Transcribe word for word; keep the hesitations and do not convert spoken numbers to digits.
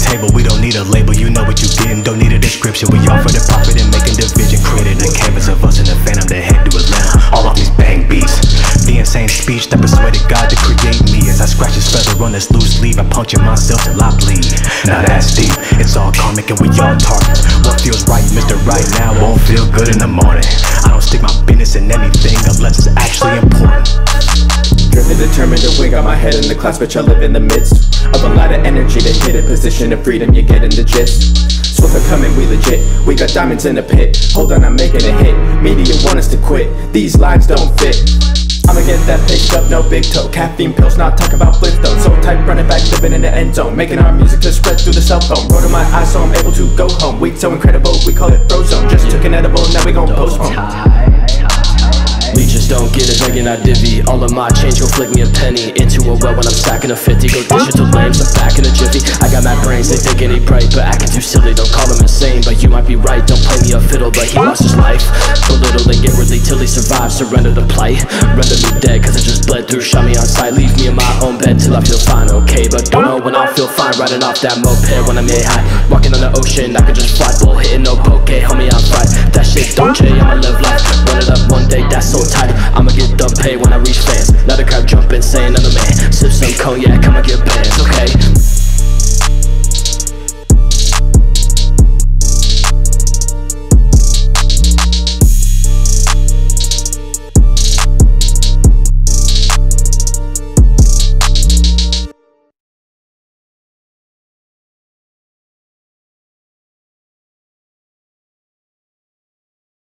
table. We don't need a label, you know what you getting. Don't need a description. We offer the profit and making division. Created a canvas of us in the phantom that head to Atlanta. All of these bang beats, the insane speech that persuaded God to create me. As I scratch his feather on this loose leaf, I puncture myself till I bleed. Now that's deep. It's all karmic and we all targets. What feels right, Mister Right Now, won't feel good in the morning. I don't stick my business in anything unless it's actually important. Driven, determined to wig on my head in the class, which I live in the midst of a lot of energy to hit a position of freedom. You get in the gist. Swift are coming, we legit. We got diamonds in the pit. Hold on, I'm making a hit. Media want us to quit. These lines don't fit. I'ma get that picked up, no big toe. Caffeine pills, not talking about flip though. So type, running back, living in the end zone. Making our music to spread through the cell phone. Road in my eyes so I'm able to go home. Weak, so incredible, we call it Frozone. Just took an edible, now we gon' postpone. Leeches don't get it, begging I divvy. All of my change, go flick me a penny. Into a well when I'm stacking a fifty. Go digital lames, I'm back in a jiffy. I got mad brains, they thinking he bright, but acting too silly, don't call him insane. But you might be right, don't play me a fiddle, but he lost his life. Belittled and inwardly till he survived, surrender the plight. Render me dead, cause I just bled through, shot me on sight. Leave me in my own bed till I feel fine, okay? But don't know when I'll feel fine, riding off that moped when I'm yay high. Walking on the ocean, I could just fly, bull hitting no poke, homie, I'm fried. That shit don't change, I'ma live life. Run it up one day, that's so tight. I'ma get dumb pay when I reach fans. Now the crowd jumping, saying I'm the man. Sip some cognac, I'ma get bands, okay?